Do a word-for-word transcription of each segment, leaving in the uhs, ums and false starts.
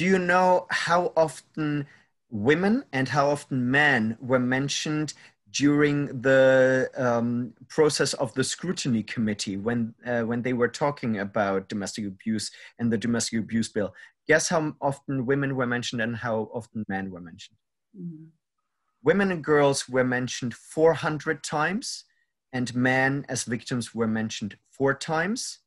Do you know how often women and how often men were mentioned during the um, process of the scrutiny committee when, uh, when they were talking about domestic abuse and the domestic abuse bill? Guess how often women were mentioned and how often men were mentioned? Mm-hmm. Women and girls were mentioned four hundred times, and men as victims were mentioned four times.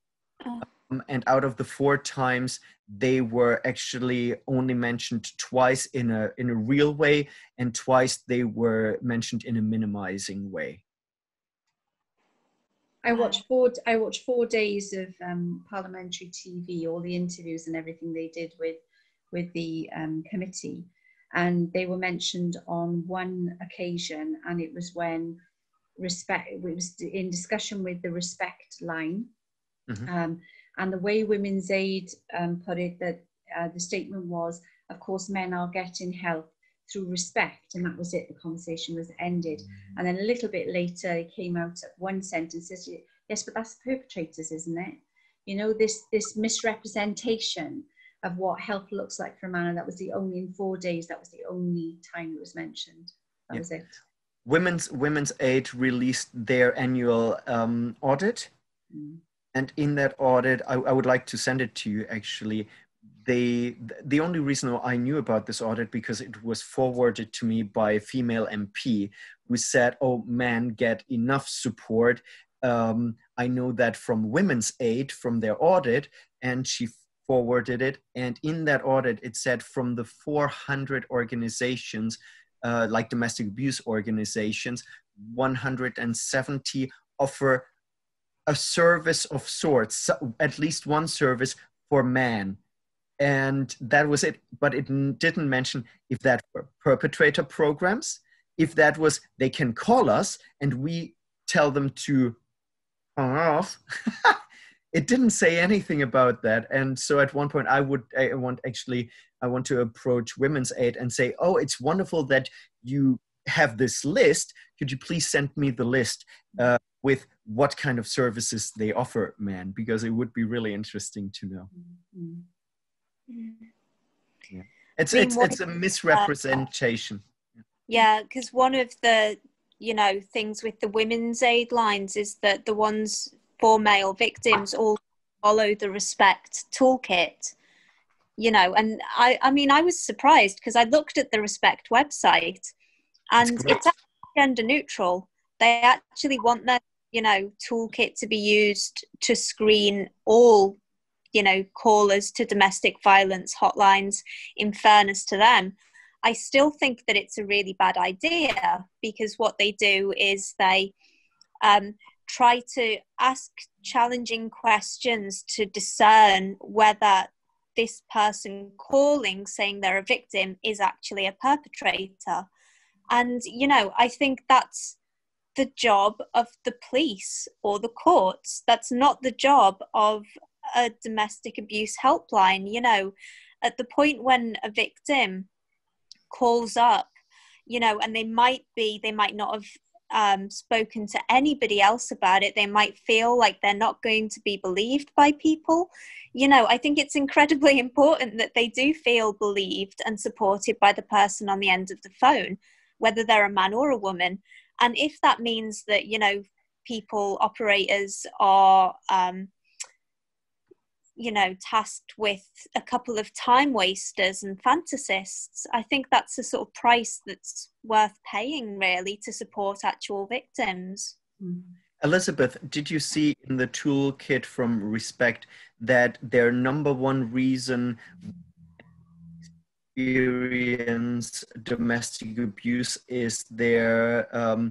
Oh. Um, and out of the four times, they were actually only mentioned twice in a, in a real way, and twice they were mentioned in a minimizing way. I watched four, I watched four days of um, parliamentary T V, all the interviews and everything they did with, with the um, committee. And they were mentioned on one occasion, and it was when Respect, it was in discussion with the Respect line. Mm-hmm. um, and the way Women's Aid um, put it, that uh, the statement was, of course, men are getting help through respect. And that was it, the conversation was ended. Mm-hmm. And then a little bit later, it came out at one sentence, says, yes, but that's the perpetrators, isn't it? You know, this, this misrepresentation of what help looks like for a man, and that was the only, in four days, that was the only time it was mentioned. That yeah. was it. Women's, Women's Aid released their annual um, audit. Mm. And in that audit, I, I would like to send it to you, actually. They, the only reason I knew about this audit, because it was forwarded to me by a female M P who said, oh, men get enough support. Um, I know that from Women's Aid, from their audit, and she forwarded it. And in that audit, it said from the four hundred organizations, Uh, like domestic abuse organizations, one hundred seventy offer a service of sorts, at least one service for men. And that was it. But it didn't mention if that were perpetrator programs, if that was, they can call us and we tell them to turn off. It didn't say anything about that. And so at one point I would, I want actually, I want to approach Women's Aid and say, oh, it's wonderful that you have this list. Could you please send me the list uh, with what kind of services they offer men? Because it would be really interesting to know. Mm-hmm. Yeah. It's, I mean, it's, it's a misrepresentation. Uh, yeah, because one of the, you know, things with the Women's Aid lines is that the ones for male victims all follow the Respect toolkit, you know, and I, I mean, I was surprised because I looked at the Respect website and it's gender neutral. They actually want their, you know, toolkit to be used to screen all, you know, callers to domestic violence hotlines, in fairness to them. I still think that it's a really bad idea, because what they do is they, um, try to ask challenging questions to discern whether this person calling saying they're a victim is actually a perpetrator. And, you know, I think that's the job of the police or the courts. That's not the job of a domestic abuse helpline. You know, at the point when a victim calls up, you know, and they might be, they might not have Um, spoken to anybody else about it, they might feel like they're not going to be believed by people. You know, I think it's incredibly important that they do feel believed and supported by the person on the end of the phone, whether they're a man or a woman. And if that means that, you know, people, operators are, um, you know, tasked with a couple of time wasters and fantasists, I think that's the sort of price that's worth paying, really, to support actual victims. Elizabeth, did you see in the toolkit from Respect that their number one reason experience domestic abuse is their, um,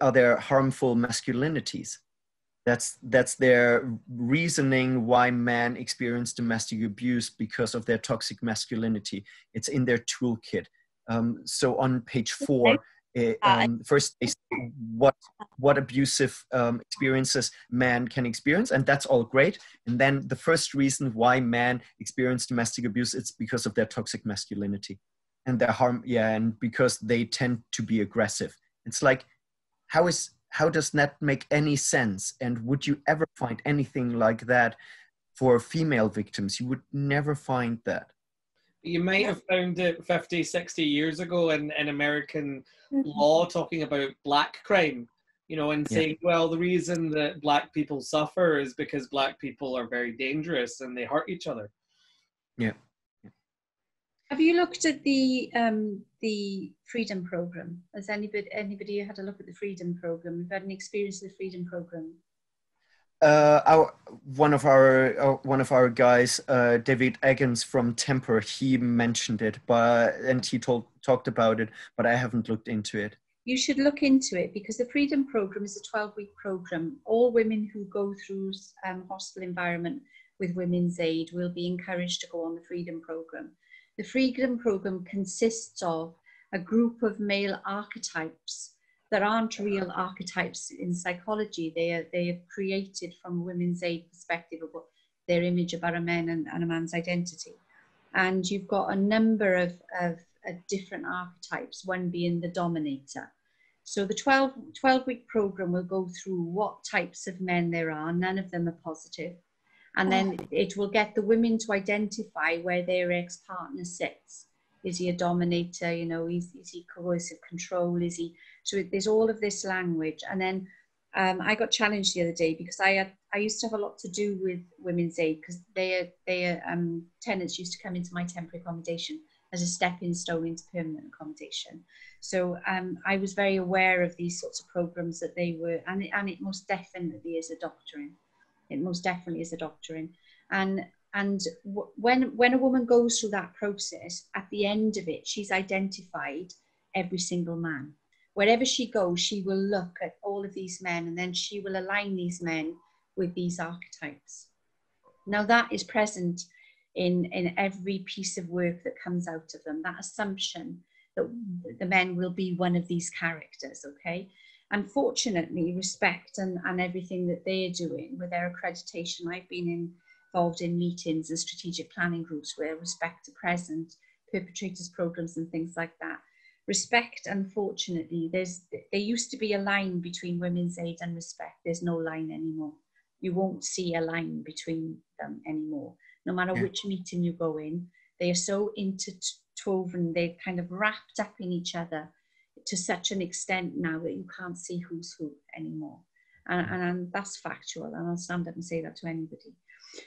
are their harmful masculinities? That's, that's their reasoning why men experience domestic abuse, because of their toxic masculinity. It's in their toolkit. Um, so on page four, it, um, first they say what, what abusive um, experiences men can experience, and that's all great. And then the first reason why men experience domestic abuse, it's because of their toxic masculinity and their harm, yeah, and because they tend to be aggressive. It's like, how is... how does that make any sense? And would you ever find anything like that for female victims? You would never find that. You might have found it fifty, sixty years ago in, in American mm-hmm. law talking about black crime, you know, and yeah. saying, well, the reason that black people suffer is because black people are very dangerous and they hurt each other. Yeah. Have you looked at the um, the Freedom Programme? Has anybody anybody had a look at the Freedom Programme? We've had an experience with the Freedom Programme. Uh, our one of our uh, one of our guys, uh, David Eggins from Temper, he mentioned it, but and he told, talked about it, but I haven't looked into it. You should look into it, because the Freedom Programme is a twelve-week programme. All women who go through um, hostile environment with Women's Aid will be encouraged to go on the Freedom Programme. The Freedom Programme consists of a group of male archetypes that aren't real archetypes in psychology. They are they are created from a Women's Aid perspective of what their image about a man and, and a man's identity. And you've got a number of, of, of different archetypes, one being the dominator. So the twelve-week programme will go through what types of men there are. None of them are positive. And then it will get the women to identify where their ex-partner sits. Is he a dominator? You know, is, is he coercive control? Is he? So there's all of this language. And then um, I got challenged the other day because I had, I used to have a lot to do with Women's Aid, because their their um, tenants used to come into my temporary accommodation as a stepping stone into permanent accommodation. So um, I was very aware of these sorts of programs that they were, and it, and it most definitely is a doctrine. It most definitely is a doctrine. And and w when, when a woman goes through that process, at the end of it, she's identified every single man. Wherever she goes, she will look at all of these men, and then she will align these men with these archetypes. Now, that is present in, in every piece of work that comes out of them, that assumption that the men will be one of these characters, okay? Unfortunately, Respect and, and everything that they're doing with their accreditation, I've been involved in meetings and strategic planning groups where Respect are present, perpetrators programs and things like that. Respect, unfortunately, there's there used to be a line between Women's Aid and Respect. There's no line anymore. You won't see a line between them anymore. No matter yeah. which meeting you go in, they are so interwoven, they're kind of wrapped up in each other to such an extent now that you can't see who's who anymore. And, and, and that's factual, and I'll stand up and say that to anybody.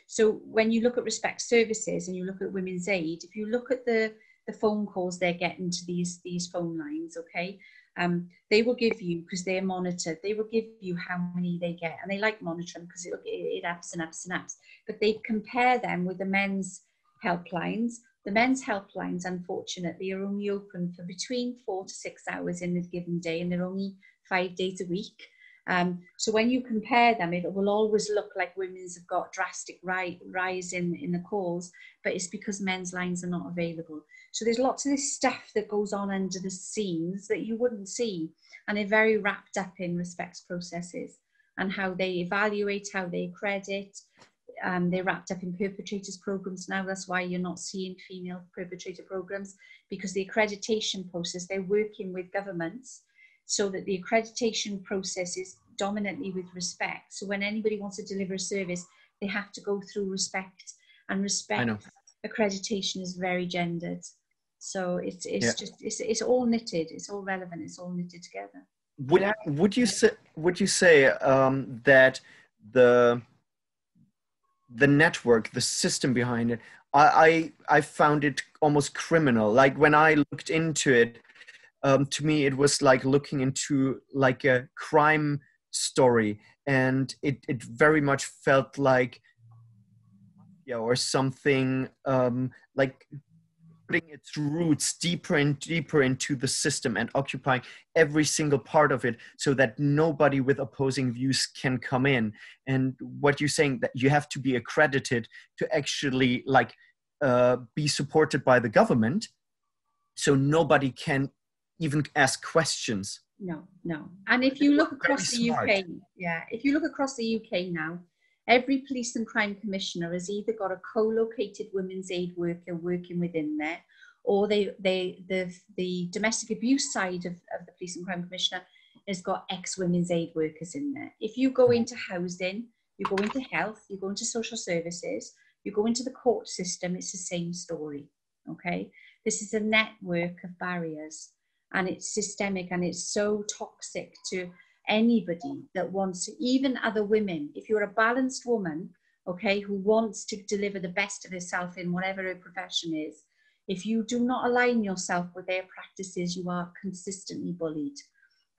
So when you look at Respect services and you look at Women's Aid, if you look at the, the phone calls they're getting to these, these phone lines, okay, um, they will give you, because they're monitored, they will give you how many they get, and they like monitoring because it, it ups and ups and ups, but they compare them with the men's helplines. The men's helplines, unfortunately, are only open for between four to six hours in a given day, and they're only five days a week. Um, so when you compare them, it will always look like women's have got drastic ri rise in, in the calls, but it's because men's lines are not available. So there's lots of this stuff that goes on under the scenes that you wouldn't see, and they're very wrapped up in Respect's processes and how they evaluate, how they credit. Um, they're wrapped up in perpetrators programs now. That's why you're not seeing female perpetrator programs, because the accreditation process, they're working with governments so that the accreditation process is dominantly with Respect. So when anybody wants to deliver a service, they have to go through Respect, and Respect accreditation is very gendered. So it's, it's yeah. just, it's, it's all knitted. It's all relevant. It's all knitted together. Would, would you say, would you say um, that the, the network, the system behind it, I, I I found it almost criminal. Like when I looked into it, um, to me it was like looking into like a crime story, and it it very much felt like yeah or something um, like putting its roots deeper and deeper into the system and occupying every single part of it so that nobody with opposing views can come in. And what you're saying, that you have to be accredited to actually like uh, be supported by the government, so nobody can even ask questions. No, no. And if you look across the U K, yeah, if you look across the U K now, every police and crime commissioner has either got a co-located Women's Aid worker working within there, or they, they, the, the domestic abuse side of, of the police and crime commissioner has got ex-Women's Aid workers in there. If you go into housing, you go into health, you go into social services, you go into the court system, it's the same story, okay? This is a network of barriers, and it's systemic, and it's so toxic to anybody that wants to, even other women. If you're a balanced woman, okay, who wants to deliver the best of herself in whatever her profession is, if you do not align yourself with their practices, you are consistently bullied.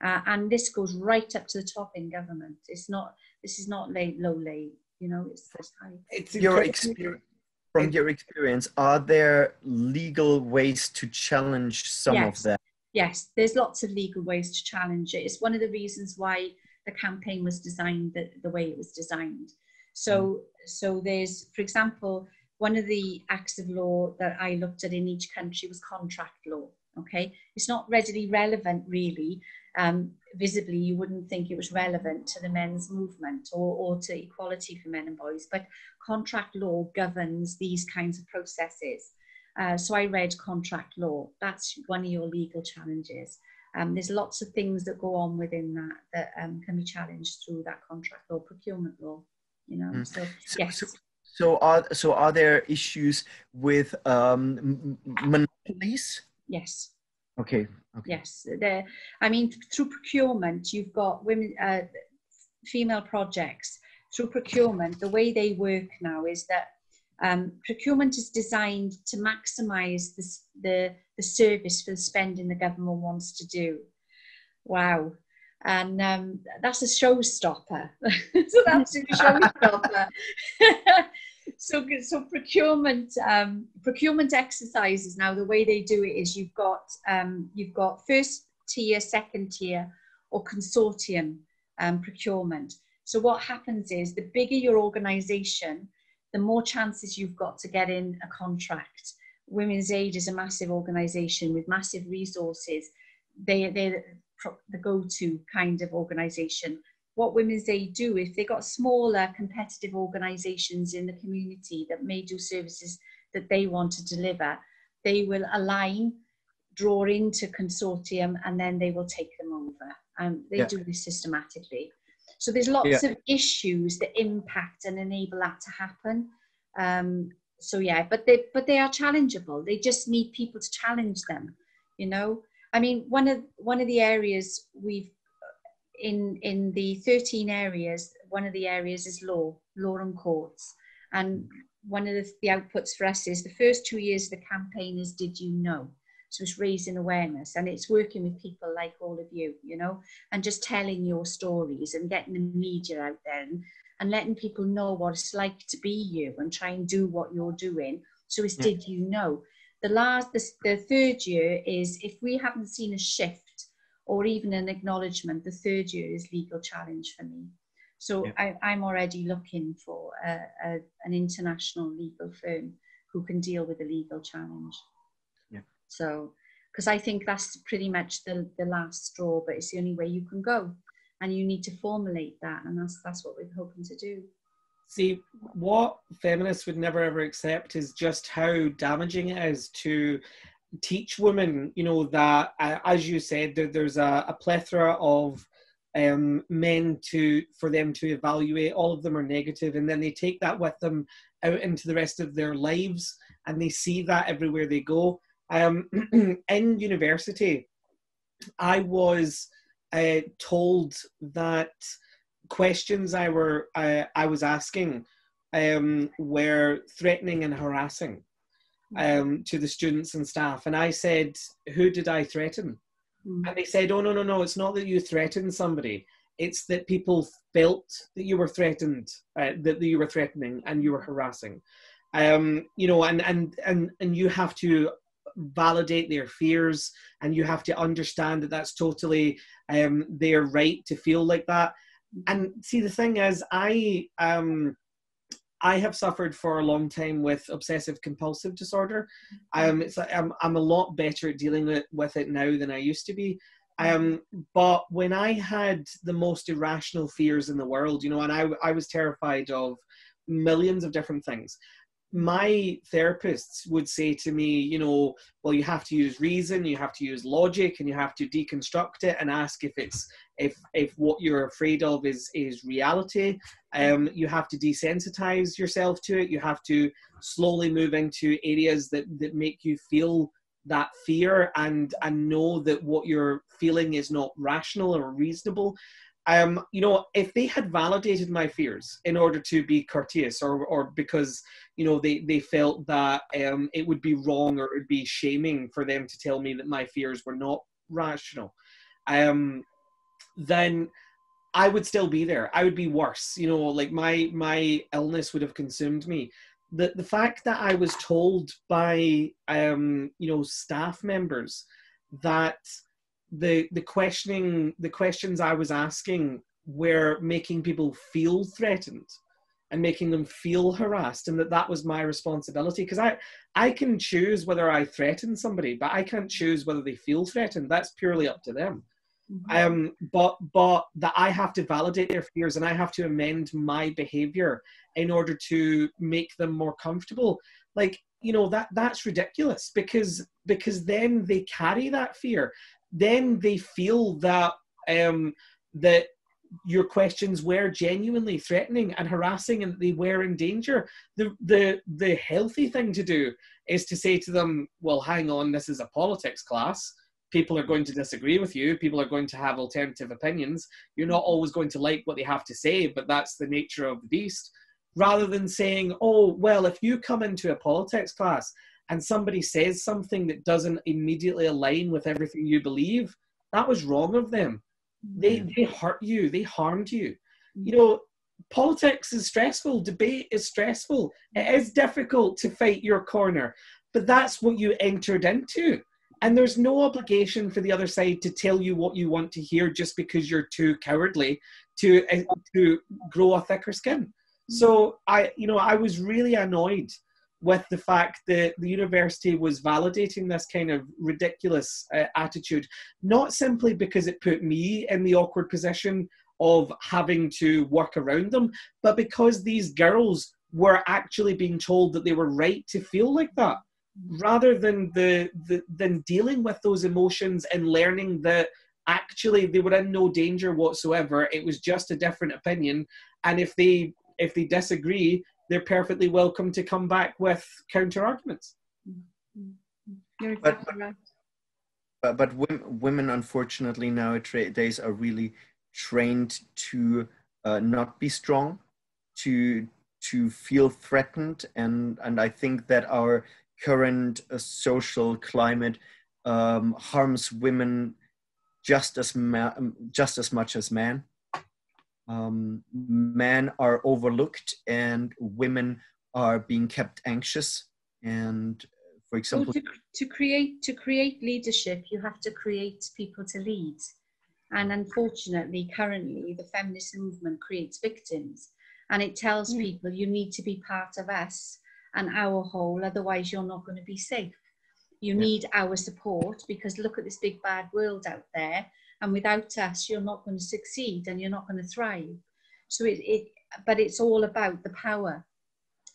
Uh, and this goes right up to the top in government. It's not, this is not lay, low lay, you know, it's this high. It's your experience. From your experience, are there legal ways to challenge some yes. of that? Yes, there's lots of legal ways to challenge it. It's one of the reasons why the campaign was designed the, the way it was designed. So, so there's, for example, one of the acts of law that I looked at in each country was contract law, okay? It's not readily relevant, really. Um, visibly, you wouldn't think it was relevant to the men's movement or, or to equality for men and boys, but contract law governs these kinds of processes. Uh, so I read contract law. That's one of your legal challenges. Um, there's lots of things that go on within that that um, can be challenged through that contract law, procurement law, you know, mm. so, so yes. So So are, so are there issues with um, monopolies? Yes. Okay. okay. Yes. There, I mean, through procurement, you've got women, uh, female projects. Through procurement, the way they work now is that um, procurement is designed to maximise the, the, the service for the spending the government wants to do. Wow. And um, that's a showstopper. It's an absolute showstopper. so, so procurement, um, procurement exercises now. The way they do it is you've got um, you've got first tier, second tier, or consortium um, procurement. So what happens is the bigger your organisation, the more chances you've got to get in a contract. Women's Aid is a massive organisation with massive resources. They they. the go-to kind of organisation. What Women's Aid do, if they got smaller competitive organisations in the community that may do services that they want to deliver, they will align, draw into consortium, and then they will take them over. And they yeah. do this systematically. So there's lots yeah. of issues that impact and enable that to happen. Um, so yeah, but they, but they are challengeable. They just need people to challenge them, you know? I mean, one of one of the areas we've in in the thirteen areas, one of the areas is law, law and courts, and one of the, the outputs for us is the first two years of the campaign is Did You Know? So it's raising awareness, and it's working with people like all of you, you know, and just telling your stories and getting the media out there and, and letting people know what it's like to be you and try and do what you're doing. So it's Did You Know? The last, the, the third year is if we haven't seen a shift or even an acknowledgement, the third year is legal challenge for me. So yeah. I, I'm already looking for a, a, an international legal firm who can deal with the legal challenge. Yeah. So, because I think that's pretty much the, the last straw, but it's the only way you can go. And you need to formulate that. And that's, that's what we're hoping to do. See, what feminists would never ever accept is just how damaging it is to teach women, you know, that, uh, as you said, there, there's a, a plethora of um, men to for them to evaluate. All of them are negative, and then they take that with them out into the rest of their lives, and they see that everywhere they go. Um, in university, I was uh, told that questions I were uh, I was asking um, were threatening and harassing um, to the students and staff, and I said, "Who did I threaten?" Mm. And they said, "Oh no, no, no! It's not that you threatened somebody; it's that people felt that you were threatened, uh, that you were threatening, and you were harassing." Um, you know, and and and and you have to validate their fears, and you have to understand that that's totally um, their right to feel like that. And see, the thing is, I um, I have suffered for a long time with obsessive compulsive disorder. Um, it's like I'm I'm a lot better at dealing with, with it now than I used to be. Um, but when I had the most irrational fears in the world, you know, and I I was terrified of millions of different things. my therapists would say to me, you know, well, you have to use reason, you have to use logic, and you have to deconstruct it and ask if it's, if, if what you're afraid of is, is reality. Um, you have to desensitize yourself to it. You have to slowly move into areas that, that make you feel that fear and, and know that what you're feeling is not rational or reasonable. Um, you know, if they had validated my fears in order to be courteous, or, or because, you know, they, they felt that um, it would be wrong or it would be shaming for them to tell me that my fears were not rational, um, then I would still be there. I would be worse. You know, like my, my illness would have consumed me. The, the fact that I was told by, um, you know, staff members that the the questioning the questions I was asking were making people feel threatened and making them feel harassed, and that that was my responsibility, because I I can choose whether I threaten somebody, but I can't choose whether they feel threatened. That's purely up to them. Mm-hmm. um but but that I have to validate their fears and I have to amend my behavior in order to make them more comfortable, like, you know, that that's ridiculous, because because then they carry that fear. Then they feel that um, that your questions were genuinely threatening and harassing, and they were in danger. The, the, the healthy thing to do is to say to them, well, hang on, this is a politics class. People are going to disagree with you. People are going to have alternative opinions. You're not always going to like what they have to say, but that's the nature of the beast. Rather than saying, oh, well, if you come into a politics class and somebody says something that doesn't immediately align with everything you believe, that was wrong of them. They, they hurt you, they harmed you. You know, politics is stressful, debate is stressful. It is difficult to fight your corner, but that's what you entered into. And there's no obligation for the other side to tell you what you want to hear just because you're too cowardly to, uh, to grow a thicker skin. So I, you know, I was really annoyed with the fact that the university was validating this kind of ridiculous uh, attitude, not simply because it put me in the awkward position of having to work around them, but because these girls were actually being told that they were right to feel like that, rather than, the, the, than dealing with those emotions and learning that actually they were in no danger whatsoever. It was just a different opinion. And if they, if they disagree, they're perfectly welcome to come back with counter arguments. You're exactly right. But, but, but women, unfortunately, nowadays are really trained to uh, not be strong, to to feel threatened, and and I think that our current uh, social climate um, harms women just as ma just as much as men. Um, men are overlooked and women are being kept anxious. And for example, well, to, to create to create leadership, you have to create people to lead. And unfortunately, currently, the feminist movement creates victims, and it tells mm. people you need to be part of us and our whole, otherwise you're not going to be safe. You yeah. need our support, because look at this big bad world out there. And without us, you're not going to succeed and you're not going to thrive. So it, it, but it's all about the power.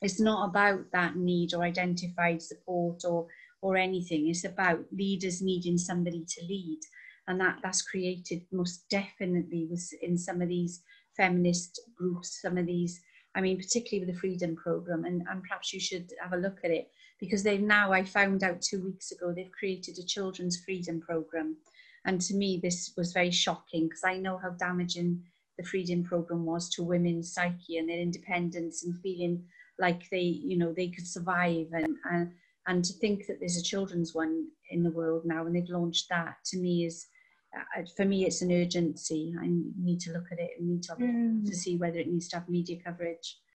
It's not about that need or identified support or, or anything. It's about leaders needing somebody to lead. And that, that's created most definitely was in some of these feminist groups, some of these, I mean, particularly with the Freedom Programme. And, and perhaps you should have a look at it, because they've now, I found out two weeks ago, they've created a children's Freedom Programme. And to me, this was very shocking, because I know how damaging the Freedom Programme was to women's psyche and their independence and feeling like they, you know, they could survive. And, and, and to think that there's a children's one in the world now and they've launched that, to me is, uh, for me, it's an urgency. I need to look at it and need to, mm. to see whether it needs to have media coverage.